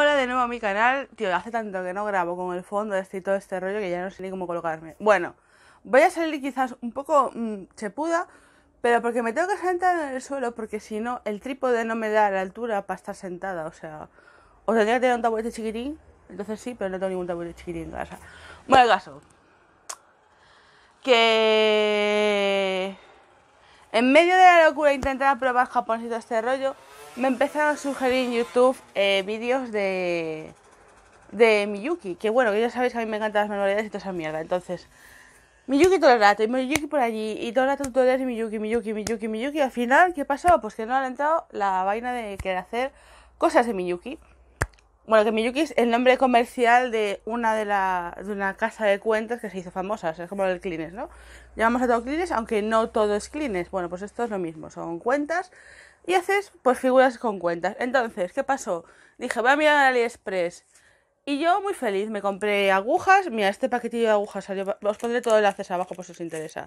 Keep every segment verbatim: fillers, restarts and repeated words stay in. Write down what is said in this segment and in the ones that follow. Hola de nuevo a mi canal. Tío, hace tanto que no grabo con el fondo este y todo este rollo que ya no sé ni cómo colocarme. Bueno, voy a salir quizás un poco mmm, chepuda, pero porque me tengo que sentar en el suelo, porque si no, el trípode no me da la altura para estar sentada. O sea, o tendría que tener un taburete chiquitín, entonces sí, pero no tengo ningún taburete chiquitín en casa. Bueno, el caso que en medio de la locura intentar probar japonés y todo este rollo, me empezaron a sugerir en YouTube eh, vídeos de de Miyuki, que bueno, que ya sabéis que a mí me encantan las manualidades y toda esa mierda. Entonces, Miyuki todo el rato, y Miyuki por allí, y todo el rato tutoriales de Miyuki, Miyuki, Miyuki, Miyuki. Al final, ¿qué pasaba? Pues que no ha entrado la vaina de querer hacer cosas de Miyuki. Bueno, que Miyuki es el nombre comercial de una de la de una casa de cuentas que se hizo famosa, o sea, es como el Kleenex, ¿no? Llamamos a todo Kleenex, aunque no todo es Kleenex. Bueno, pues esto es lo mismo, son cuentas y haces pues figuras con cuentas. Entonces, ¿qué pasó? Dije, voy a mirar en AliExpress. Y yo, muy feliz, me compré agujas. Mira, este paquetillo de agujas salió, os pondré todo el enlace abajo por si os interesa.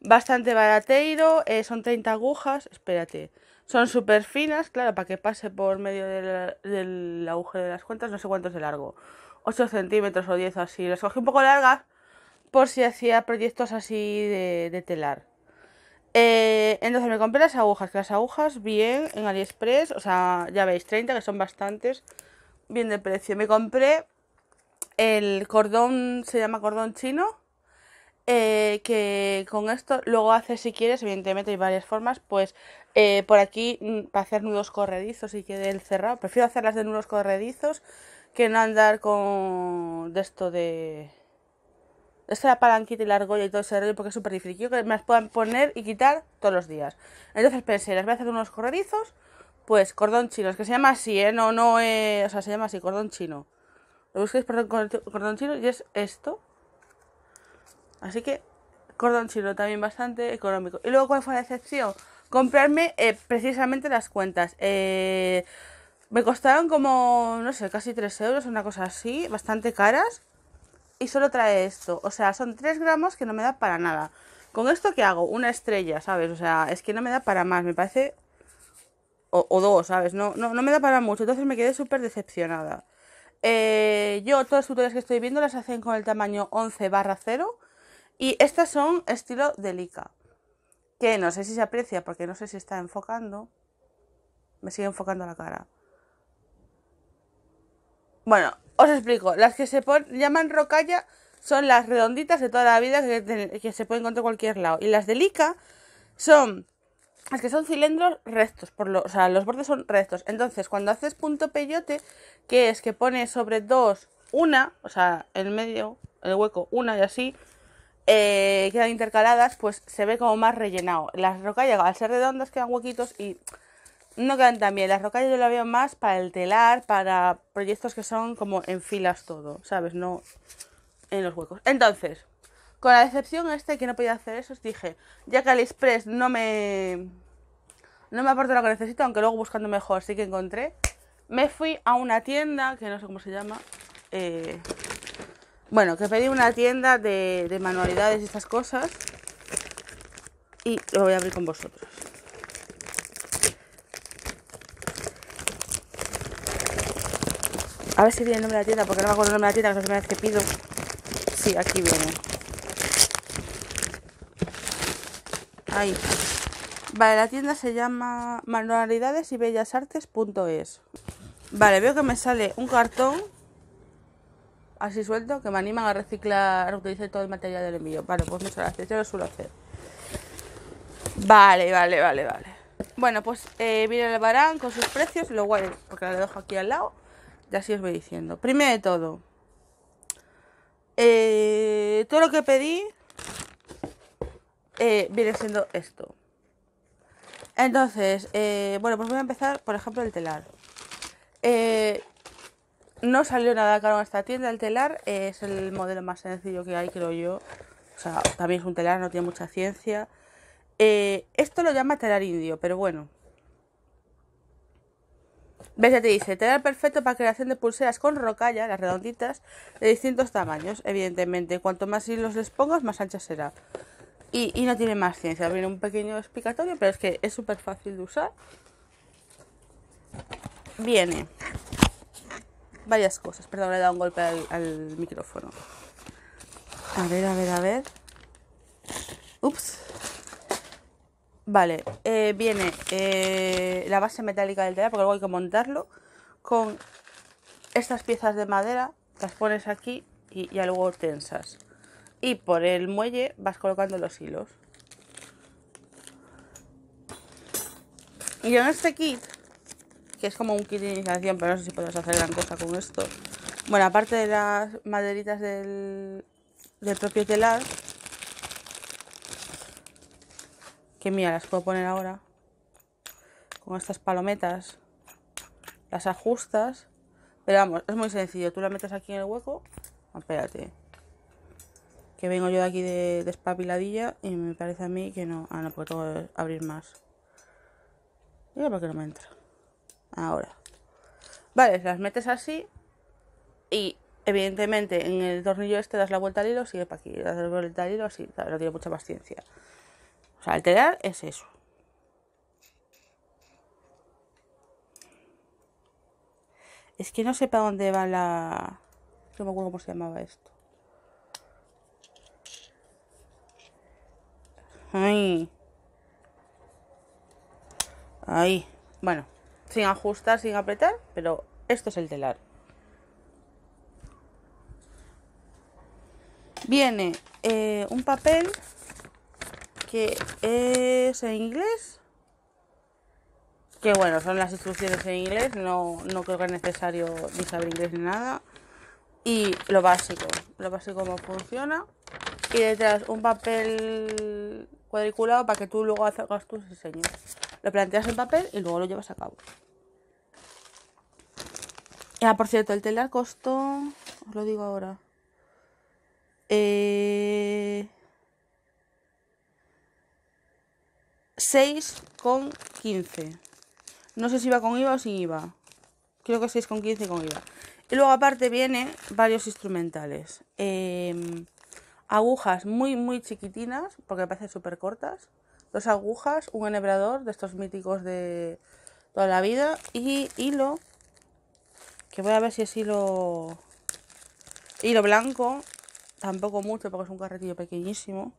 Bastante barateiro, eh, son treinta agujas, espérate. Son súper finas, claro, para que pase por medio del, del agujero de las cuentas, no sé cuánto es de largo, ocho centímetros o diez o así. Las cogí un poco largas por si hacía proyectos así de, de telar. Eh, entonces me compré las agujas, que las agujas bien en AliExpress, o sea, ya veis, treinta, que son bastantes, bien de precio. Me compré el cordón, se llama cordón chino. Eh, que con esto luego haces, si quieres, evidentemente hay varias formas, pues eh, por aquí para hacer nudos corredizos y quede el cerrado. Prefiero hacerlas de nudos corredizos que no andar con de esto de esta la palanquita y la argolla y todo ese rollo, porque es súper difícil. Yo que me las puedan poner y quitar todos los días. Entonces pensé, las voy a hacer de unos corredizos, pues cordón chino, es que se llama así, ¿eh? No, no, eh, o sea, se llama así, cordón chino. Lo busquéis por cordón chino y es esto. Así que cordón chino también bastante económico. Y luego, ¿cuál fue la excepción? Comprarme eh, precisamente las cuentas. Eh, me costaron como, no sé, casi tres euros, una cosa así, bastante caras. Y solo trae esto. O sea, son tres gramos que no me da para nada. ¿Con esto qué hago? Una estrella, ¿sabes? O sea, es que no me da para más, me parece. O, o dos, ¿sabes? No, no, no me da para mucho. Entonces me quedé súper decepcionada. Eh, yo, todas las tutoriales que estoy viendo las hacen con el tamaño once barra cero. Y estas son estilo Delica, que no sé si se aprecia porque no sé si está enfocando. Me sigue enfocando la cara. Bueno, os explico. Las que se pon, llaman rocalla son las redonditas de toda la vida que, que se pueden encontrar en cualquier lado. Y las Delica son las que son cilindros rectos, por lo, o sea, los bordes son rectos. Entonces, cuando haces punto peyote, que es que pones sobre dos una, o sea, en medio, el hueco, una y así. Eh, quedan intercaladas, pues se ve como más rellenado. Las rocallas, al ser redondas, quedan huequitos y no quedan tan bien. Las rocallas yo las veo más para el telar, para proyectos que son como en filas todo, ¿sabes? No en los huecos. Entonces, con la decepción este que no podía hacer eso, os dije, ya que AliExpress no me no me aporta lo que necesito, aunque luego buscando mejor sí que encontré, me fui a una tienda que no sé cómo se llama, eh... bueno, que pedí una tienda de, de manualidades y estas cosas. Y lo voy a abrir con vosotros. A ver si viene el nombre de la tienda, porque no me acuerdo el nombre de la tienda, que es la primera vez que pido. Sí, aquí viene. Ahí. Vale, la tienda se llama manualidades y bellas artes punto es. Vale, veo que me sale un cartón así suelto, que me animan a reciclar, a reutilizar todo el material del envío. Vale, pues muchas gracias, yo lo suelo hacer. Vale, vale, vale, vale. Bueno, pues eh, viene el barán con sus precios, lo guay, porque lo dejo aquí al lado, y así os voy diciendo. Primero de todo, eh, todo lo que pedí eh, viene siendo esto. Entonces, eh, bueno, pues voy a empezar, por ejemplo, el telar. Eh... No salió nada caro en esta tienda. El telar es el modelo más sencillo que hay, creo yo. O sea, también es un telar, no tiene mucha ciencia. Eh, esto lo llama telar indio, pero bueno. ¿Ves? Ya te dice, telar perfecto para creación de pulseras con rocalla, las redonditas, de distintos tamaños, evidentemente. Cuanto más hilos les pongas, más ancha será. Y, y no tiene más ciencia. Viene un pequeño explicatorio, pero es que es súper fácil de usar. Viene varias cosas. Perdón, le he dado un golpe al, al micrófono. A ver, a ver, a ver. Ups. Vale, eh, viene eh, la base metálica del telar, porque luego hay que montarlo. Con estas piezas de madera, las pones aquí y ya luego tensas. Y por el muelle vas colocando los hilos. Y en este kit, que es como un kit de iniciación, pero no sé si podrás hacer gran cosa con esto. Bueno, aparte de las maderitas del, del propio telar, que mira, las puedo poner ahora, con estas palometas, las ajustas, pero vamos, es muy sencillo, tú la metes aquí en el hueco, espérate, que vengo yo de aquí de despabiladilla y me parece a mí que no, ah no, porque tengo que abrir más, mira porque no me entra, ahora, vale, las metes así y evidentemente en el tornillo este das la vuelta al hilo, sigue para aquí, das la vuelta al hilo, así, no tiene mucha paciencia. O sea, el telar es eso. Es que no sé para dónde va la... No me acuerdo cómo se llamaba esto. Ay. Ay. Bueno, sin ajustar, sin apretar, pero esto es el telar. Viene eh, un papel... que es en inglés, que bueno, son las instrucciones en inglés, no, no creo que es necesario ni saber inglés ni nada, y lo básico, lo básico cómo funciona, y detrás un papel cuadriculado para que tú luego hagas tus diseños, lo planteas en papel y luego lo llevas a cabo. Ah, por cierto, el telar costó, os lo digo ahora, eh... seis con quince. No sé si va con I V A o sin I V A. Creo que seis con quince con I V A. Y luego aparte viene varios instrumentales. Eh, agujas muy muy chiquitinas, porque me parecen súper cortas. Dos agujas, un enhebrador de estos míticos de toda la vida. Y hilo, que voy a ver si es hilo... Hilo blanco. Tampoco mucho porque es un carretillo pequeñísimo.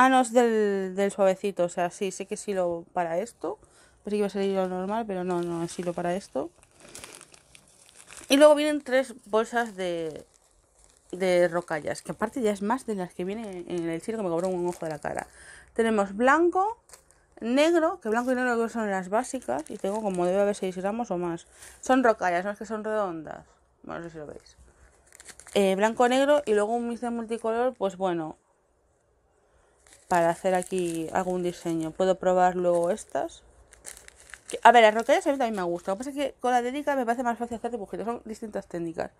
Ah, no, es del, del suavecito, o sea, sí, sé que es hilo para esto. Pensé que iba a ser hilo normal, pero no, no es hilo para esto. Y luego vienen tres bolsas de, de rocallas, que aparte ya es más de las que vienen en el chino, que me cobró un ojo de la cara. Tenemos blanco, negro, que blanco y negro son las básicas, y tengo como debe haber seis gramos o más. Son rocallas, no es que son redondas. Bueno, no sé si lo veis. Eh, blanco, negro y luego un mix de multicolor, pues bueno... para hacer aquí algún diseño. Puedo probar luego estas. A ver, las rocallas a mí también me gustan. Lo que pasa es que con la Delica me parece más fácil hacer dibujitos. Son distintas técnicas.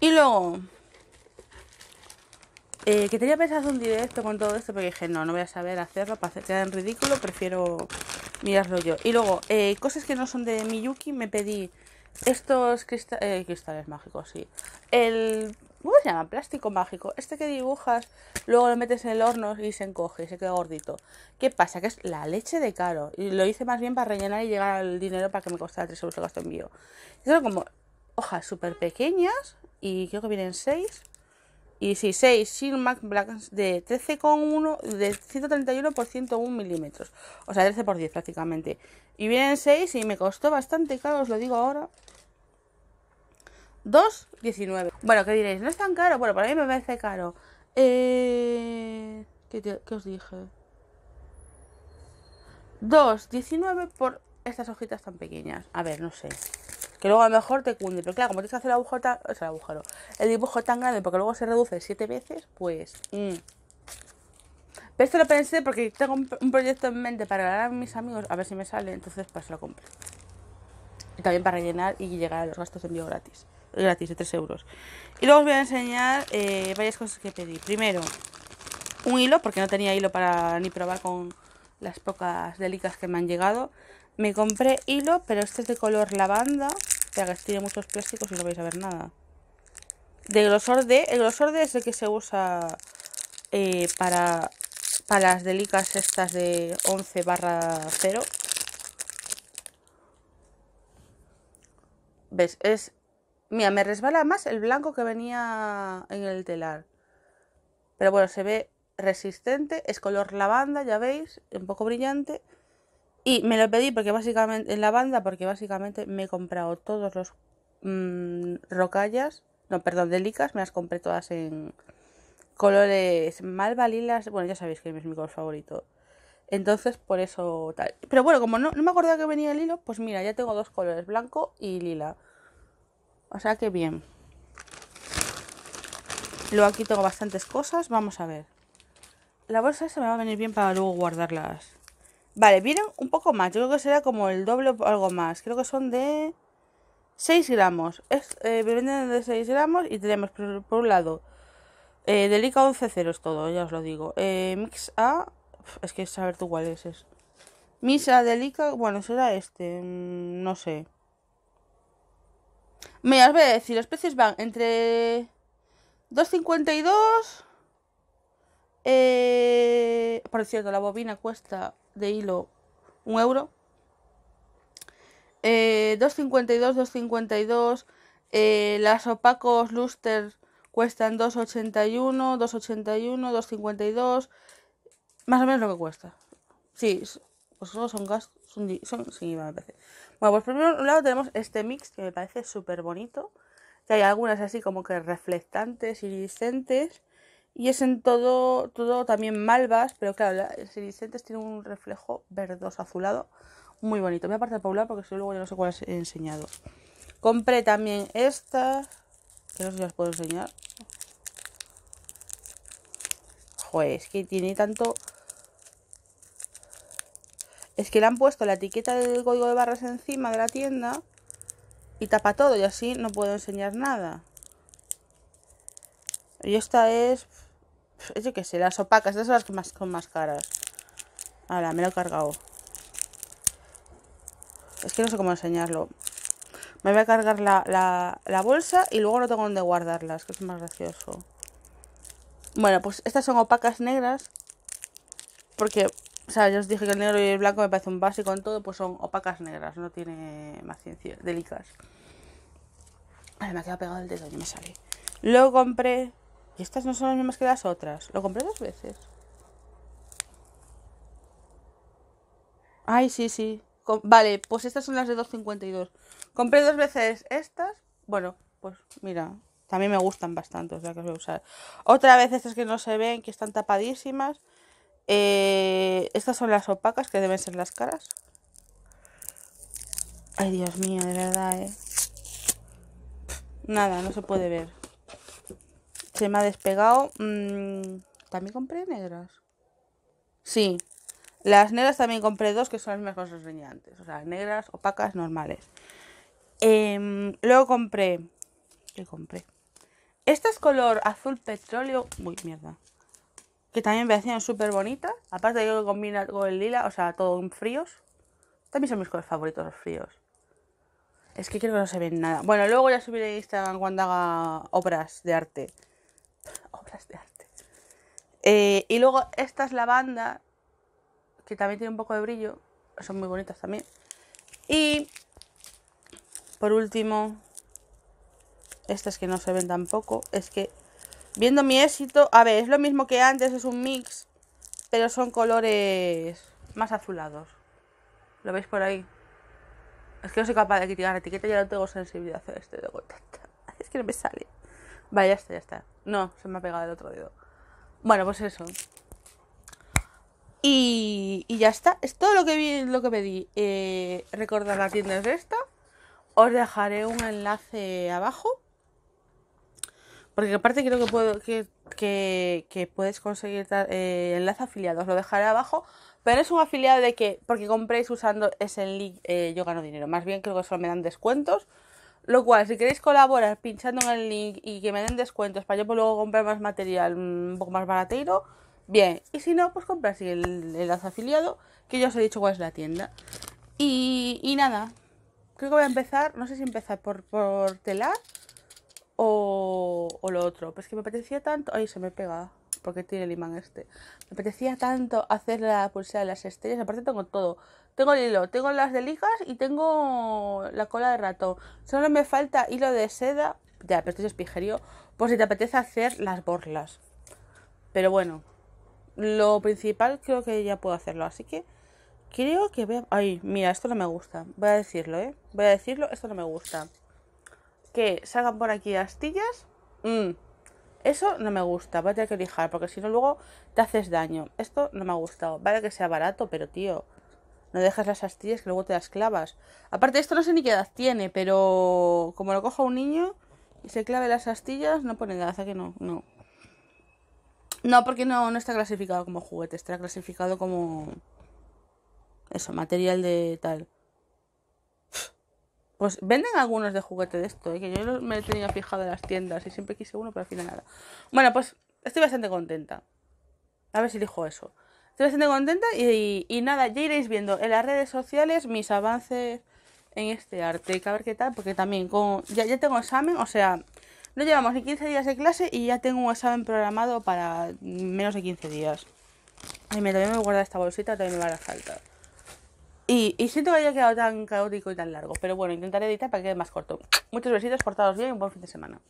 Y luego... Eh, que tenía pensado un directo con todo esto. Pero dije, no, no voy a saber hacerlo. Para hacer quedar en ridículo. Prefiero mirarlo yo. Y luego, eh, cosas que no son de Miyuki. Me pedí estos cristal, eh, cristales mágicos, sí. El... ¿Cómo se llama? Plástico mágico. Este que dibujas, luego lo metes en el horno y se encoge y se queda gordito. ¿Qué pasa? Que es la leche de caro. Y lo hice más bien para rellenar y llegar al dinero para que me costara tres euros el gasto de envío. Son como hojas súper pequeñas y creo que vienen seis. Y sí, seis Silmac Blacks de trece coma uno, de ciento treinta y uno por ciento uno milímetros. O sea, trece por diez prácticamente. Y vienen seis y me costó bastante caro, os lo digo ahora. dos diecinueve. Bueno, ¿qué diréis? ¿No es tan caro? Bueno, para mí me parece caro. Eh... ¿Qué, te... ¿Qué os dije? dos diecinueve por estas hojitas tan pequeñas. A ver, no sé. Que luego a lo mejor te cunde. Pero claro, como tienes que hacer el agujero tan... o sea, el agujero. El dibujo tan grande porque luego se reduce siete veces, pues... Mm. Pero esto lo pensé porque tengo un proyecto en mente para ganar a mis amigos. A ver si me sale. Entonces, pues lo compré. Y también para rellenar y llegar a los gastos de envío gratis. Gratis de tres euros. Y luego os voy a enseñar eh, varias cosas que pedí. Primero, un hilo, porque no tenía hilo para ni probar con las pocas Delicas que me han llegado. Me compré hilo, pero este es de color lavanda. Ya que tiene muchos plásticos y no vais a ver nada. De grosor D. El grosor D es el que se usa eh, para, para las Delicas estas de once barra cero. ¿Ves? Es... Mira, me resbala más el blanco que venía en el telar. Pero bueno, se ve resistente, es color lavanda, ya veis, un poco brillante. Y me lo pedí porque básicamente en lavanda, porque básicamente me he comprado todos los mmm, rocallas, no, perdón, delicas, me las compré todas en colores malva, lilas, bueno, ya sabéis que es mi color favorito. Entonces, por eso tal. Pero bueno, como no, no me acordaba que venía el hilo, pues mira, ya tengo dos colores, blanco y lila. O sea que bien. Luego aquí tengo bastantes cosas, vamos a ver. La bolsa esa me va a venir bien para luego guardarlas. Vale, vienen un poco más, yo creo que será como el doble o algo más. Creo que son de seis gramos. Es, eh, venden de seis gramos y tenemos por, por un lado eh, Delica once ceros todo, ya os lo digo. Eh, Mix A... Es que saber tú cuál es eso. Misa, Delica, bueno, será este. No sé. Mira, os voy a decir, los precios van entre dos cincuenta y dos. Eh, por cierto, la bobina cuesta de hilo un euro. Eh, dos cincuenta y dos, dos cincuenta y dos. Eh, las opacos luster cuestan dos ochenta y uno, dos ochenta y uno, dos cincuenta y dos. Más o menos lo que cuesta. Sí, pues solo son gas. Son, son sin IVA, me parece. Bueno, pues por un lado tenemos este mix que me parece súper bonito. Que hay algunas así como que reflectantes, iridiscentes. Y es en todo, todo también malvas. Pero claro, las iridiscentes tienen un reflejo verdoso azulado. Muy bonito. Voy a apartar por un lado porque si luego yo no sé cuál he enseñado. Compré también estas. Que no sé si las puedo enseñar. Joder, es que tiene tanto... Es que le han puesto la etiqueta del código de barras encima de la tienda y tapa todo y así no puedo enseñar nada. Y esta es... es yo qué sé, las opacas, estas son las que más, con más caras. Ahora, me lo he cargado. Es que no sé cómo enseñarlo. Me voy a cargar la, la, la bolsa y luego no tengo dónde guardarlas, que es más gracioso. Bueno, pues estas son opacas negras. Porque... o sea, yo os dije que el negro y el blanco me parece un básico en todo, pues son opacas negras, no tiene más ciencia, Delicas. Ay, me ha quedado pegado el dedo, ya me sale. Luego compré, y estas no son las mismas que las otras, lo compré dos veces. Ay, sí, sí, Com vale, pues estas son las de dos cincuenta y dos. Compré dos veces estas, bueno, pues mira, también me gustan bastante, o sea que os voy a usar. Otra vez estas que no se ven, que están tapadísimas. Eh, estas son las opacas, que deben ser las caras. Ay, Dios mío, de verdad, eh. Nada, no se puede ver. Se me ha despegado. mm, También compré negras. Sí, las negras también compré dos, que son las mismas cosas brillantes. O sea, negras, opacas, normales. eh, Luego compré ¿Qué compré? Esta es color azul petróleo. Uy, mierda. Que también me parecían súper bonitas. Aparte de que combina con el lila, o sea, todo en fríos. También son mis colores favoritos los fríos. Es que creo que no se ven nada. Bueno, luego ya subiré a Instagram cuando haga obras de arte. Obras de arte. Eh, y luego esta es lavanda, que también tiene un poco de brillo. Son muy bonitas también. Y por último, estas que no se ven tampoco. Es que... viendo mi éxito, a ver, es lo mismo que antes, es un mix, pero son colores más azulados. ¿Lo veis por ahí? Es que no soy capaz de criticar la etiqueta, ya no tengo sensibilidad a este dedo. Es que no me sale. Vale, ya está, ya está. No, se me ha pegado el otro dedo. Bueno, pues eso. Y, y ya está, es todo lo que vi, lo que pedí. Eh, recordad, la tienda es esta. Os dejaré un enlace abajo. Porque aparte creo que puedo que, que, que puedes conseguir eh, enlace afiliado, os lo dejaré abajo. Pero es un afiliado de que, porque compréis usando ese link, eh, yo gano dinero. Más bien creo que solo me dan descuentos. Lo cual, si queréis colaborar pinchando en el link y que me den descuentos para yo pues, luego comprar más material un poco más barateiro, bien. Y si no, pues comprar sí, el, el enlace afiliado, que yo os he dicho cuál es la tienda. Y, y nada, creo que voy a empezar, no sé si empezar por, por telar. O, o lo otro, pues que me apetecía tanto. Ay, se me pega, porque tiene el imán este. Me apetecía tanto hacer la pulsera de las estrellas. Aparte tengo todo, Tengo el hilo, tengo las delicas y tengo la cola de ratón. Solo me falta hilo de seda. Ya, pero esto es pijerío. Por si te apetece hacer las borlas. Pero bueno, lo principal creo que ya puedo hacerlo. Así que creo que voy a... Ay, mira, esto no me gusta. Voy a decirlo, ¿eh? Voy a decirlo, esto no me gusta. Que salgan por aquí astillas. Mm. Eso no me gusta. Voy a tener que lijar, porque si no luego te haces daño. Esto no me ha gustado. Vale que sea barato, pero tío... No dejas las astillas que luego te las clavas. Aparte, esto no sé ni qué edad tiene, pero como lo coja un niño y se clave las astillas, no pone edad, o sea que no, no. No, porque no, no está clasificado como juguete, está clasificado como... Eso, material de tal. Pues venden algunos de juguete de esto, ¿eh? Que yo me he tenido fijado en las tiendas y siempre quise uno, pero al final nada. Bueno, pues estoy bastante contenta. A ver si elijo eso. Estoy bastante contenta y, y, y nada, ya iréis viendo en las redes sociales mis avances en este arte. A ver qué tal, porque también con, ya, ya tengo examen, o sea, no llevamos ni quince días de clase y ya tengo un examen programado para menos de quince días. Ay, me, también me voy a guardar esta bolsita, también me va a faltar. Y, y siento que haya quedado tan caótico y tan largo, pero bueno, intentaré editar para que quede más corto. Muchos besitos, portados bien y un buen fin de semana.